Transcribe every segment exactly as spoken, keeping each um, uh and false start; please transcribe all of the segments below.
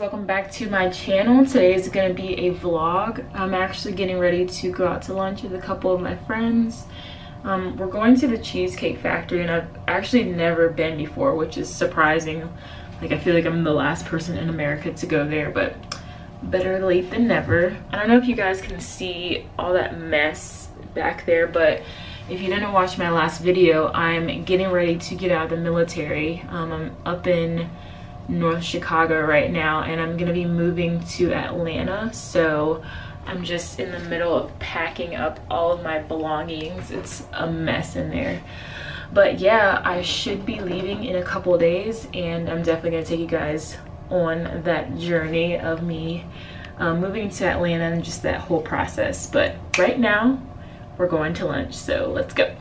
welcome back to my channel. Today is going to be a vlog. I'm actually getting ready to go out to lunch with a couple of my friends. Um, we're going to the Cheesecake Factory, and I've actually never been before, which is surprising. Like, I feel like I'm the last person in America to go there, but better late than never. I don't know if you guys can see all that mess back there, but if you didn't watch my last video, I'm getting ready to get out of the military. Um, I'm up in North Chicago right now, and I'm gonna be moving to Atlanta, so I'm just in the middle of packing up all of my belongings. It's a mess in there. But yeah, I should be leaving in a couple days, and I'm definitely gonna take you guys on that journey of me um, moving to Atlanta and just that whole process. But right now, we're going to lunch, so let's go.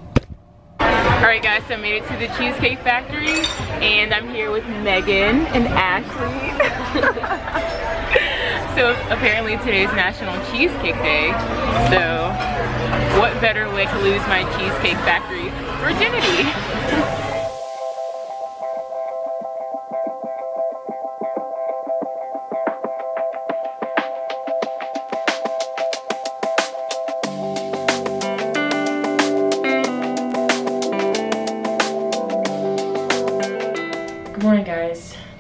Alright guys, so I made it to the Cheesecake Factory, and I'm here with Megan and Ashley. So apparently today's National Cheesecake Day, so what better way to lose my Cheesecake Factory virginity?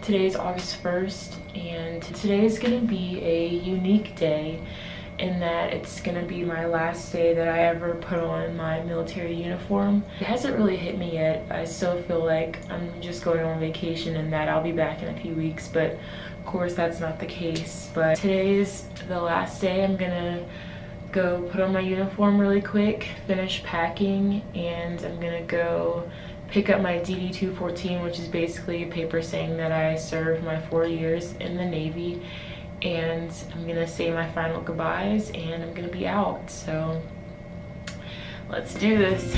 Today's August first, and today is going to be a unique day in that it's going to be my last day that I ever put on my military uniform. It hasn't really hit me yet. I still feel like I'm just going on vacation and that I'll be back in a few weeks, but of course that's not the case. But today is the last day. I'm going to go put on my uniform really quick, finish packing, and I'm going to go pick up my D D two fourteen, which is basically a paper saying that I served my four years in the Navy, and I'm gonna say my final goodbyes and I'm gonna be out. So let's do this.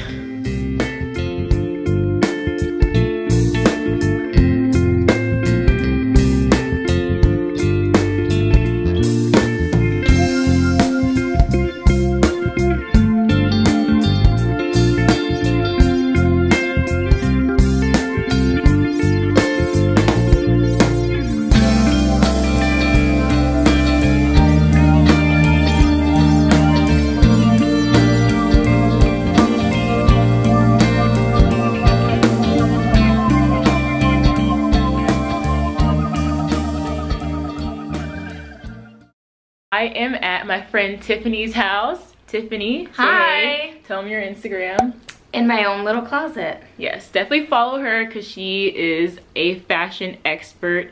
I am at my friend Tiffany's house. Tiffany, hi. Hey. Tell them your Instagram. In my own little closet. Yes, definitely follow her because she is a fashion expert.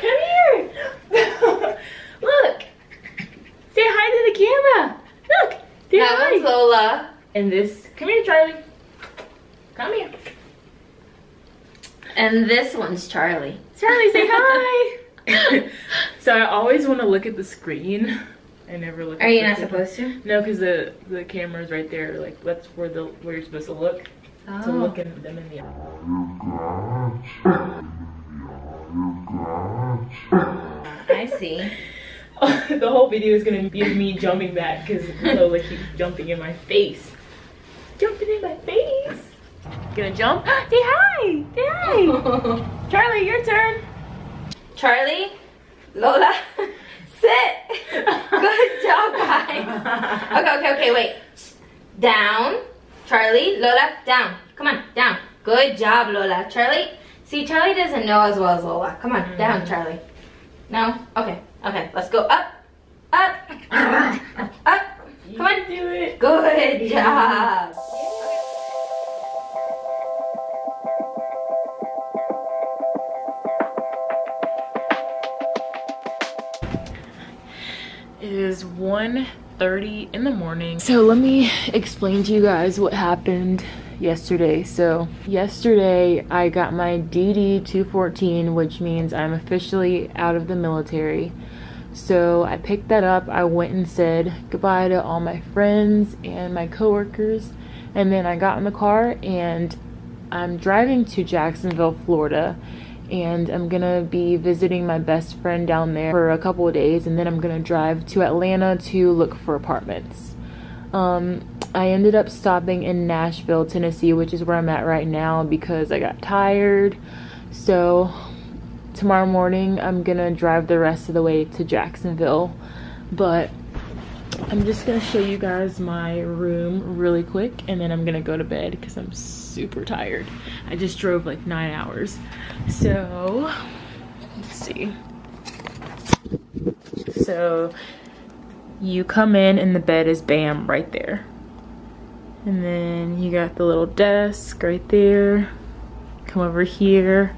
Come here. Look. Say hi to the camera. Look. Say that hi. One's Lola. And this. Come here, Charlie. Come here. And this one's Charlie. Charlie, say hi. So I always want to look at the screen. I never look. Are at you not supposed to? No, because the the camera's right there. Like that's where the where you're supposed to look. Oh. To look at them in the eye. I see. The whole video is gonna be me jumping back because Lola keeps jumping in my face. Jumping in my face. Gonna jump. Say hi. Say hi. Charlie, your turn. Charlie, Lola, sit. Good job, guys. Okay, okay, okay, wait. Down. Charlie, Lola, down. Come on, down. Good job, Lola. Charlie, see, Charlie doesn't know as well as Lola. Come on, down, Charlie. No? Okay, okay. Let's go up, up, up. Come on. Do it. Good job. It is one thirty in the morning. So let me explain to you guys what happened yesterday. So yesterday I got my D D two fourteen, which means I'm officially out of the military. So I picked that up. I went and said goodbye to all my friends and my coworkers. And then I got in the car and I'm driving to Jacksonville, Florida. And I'm gonna be visiting my best friend down there for a couple of days, and then I'm gonna drive to Atlanta to look for apartments. Um, I ended up stopping in Nashville, Tennessee, which is where I'm at right now because I got tired. So tomorrow morning I'm gonna drive the rest of the way to Jacksonville, but I'm just gonna show you guys my room really quick and then I'm gonna go to bed because I'm super tired. I just drove like nine hours. So let's see. So you come in and the bed is bam right there. And then you got the little desk right there. Come over here.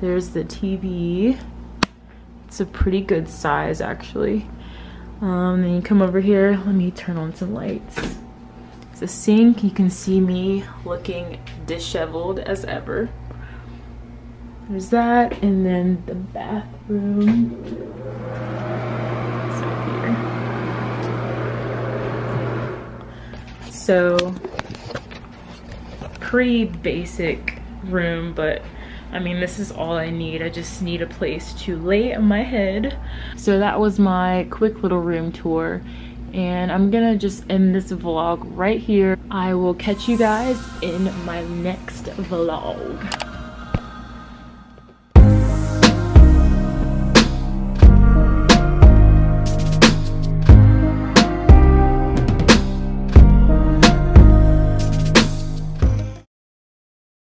There's the T V. It's a pretty good size actually. Um, then you come over here. Let me turn on some lights. It's a sink. You can see me looking disheveled as ever. There's that, and then the bathroom. It's right here. So, pretty basic room, but I mean, this is all I need. I just need a place to lay my head. So that was my quick little room tour. And I'm gonna just end this vlog right here. I will catch you guys in my next vlog.